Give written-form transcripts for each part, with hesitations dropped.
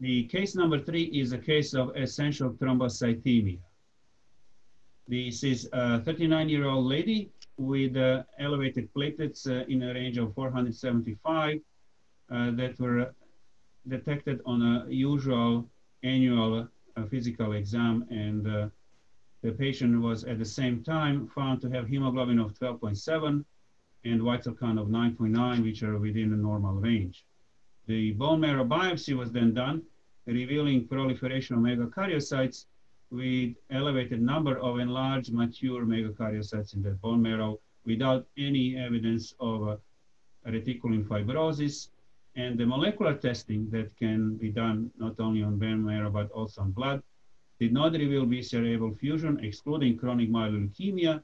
The case number 3 is a case of essential thrombocythemia. This is a 39-year-old lady with elevated platelets in a range of 475 that were detected on a usual annual physical exam, and the patient was at the same time found to have hemoglobin of 12.7 and white cell count of 9.9, which are within the normal range. The bone marrow biopsy was then done, revealing proliferation of megakaryocytes with elevated number of enlarged mature megakaryocytes in the bone marrow without any evidence of reticulin fibrosis. And the molecular testing that can be done not only on bone marrow but also on blood did not reveal BCR-ABL fusion, excluding chronic myeloleukemia,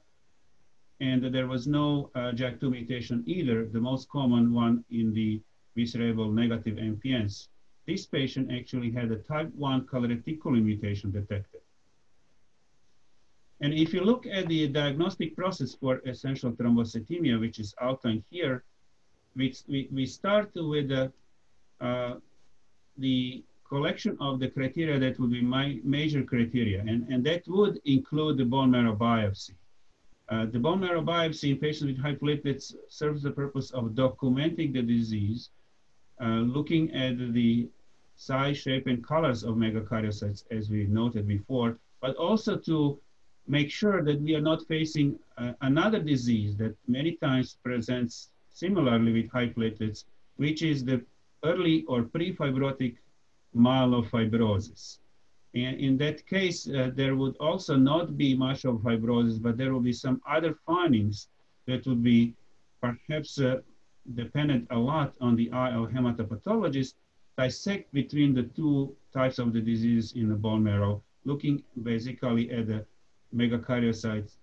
and there was no JAK2 mutation either, the most common one in the BCR-ABL negative MPNs. This patient actually had a type 1 calreticulin mutation detected. And if you look at the diagnostic process for essential thrombocythemia, which is outlined here, we start with the collection of the criteria that would be my major criteria, and that would include the bone marrow biopsy. The bone marrow biopsy in patients with high platelets serves the purpose of documenting the disease, looking at the size, shape, and colors of megakaryocytes, as we noted before, but also to make sure that we are not facing another disease that many times presents similarly with high platelets, which is the early or pre-fibrotic myelofibrosis. And in that case, there would also not be much of fibrosis, but there will be some other findings that would be perhaps dependent a lot on the eye of hematopathologist, dissect between the two types of the disease in the bone marrow, looking basically at the megakaryocytes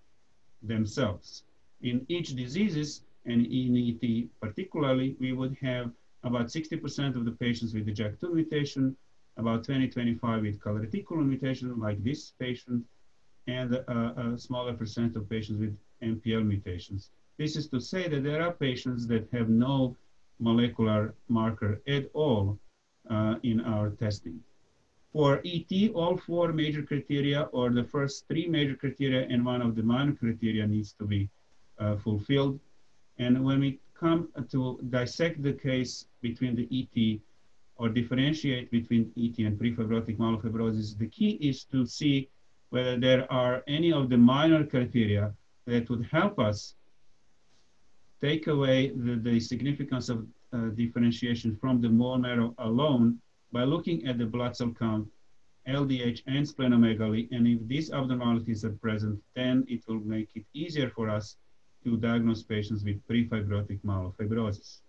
themselves. In each disease, and in ET particularly, we would have about 60% of the patients with the JAK2 mutation, about 20-25 with calreticulin mutation, like this patient, and a smaller percent of patients with MPL mutations. This is to say that there are patients that have no molecular marker at all in our testing. For ET, all 4 major criteria, or the first 3 major criteria and one of the minor criteria, needs to be fulfilled. And when we come to dissect the case between the ET, or differentiate between ET and prefibrotic myelofibrosis, the key is to see whether there are any of the minor criteria that would help us take away the significance of differentiation from the bone marrow alone by looking at the blood cell count, LDH, and splenomegaly. And if these abnormalities are present, then it will make it easier for us to diagnose patients with prefibrotic myelofibrosis.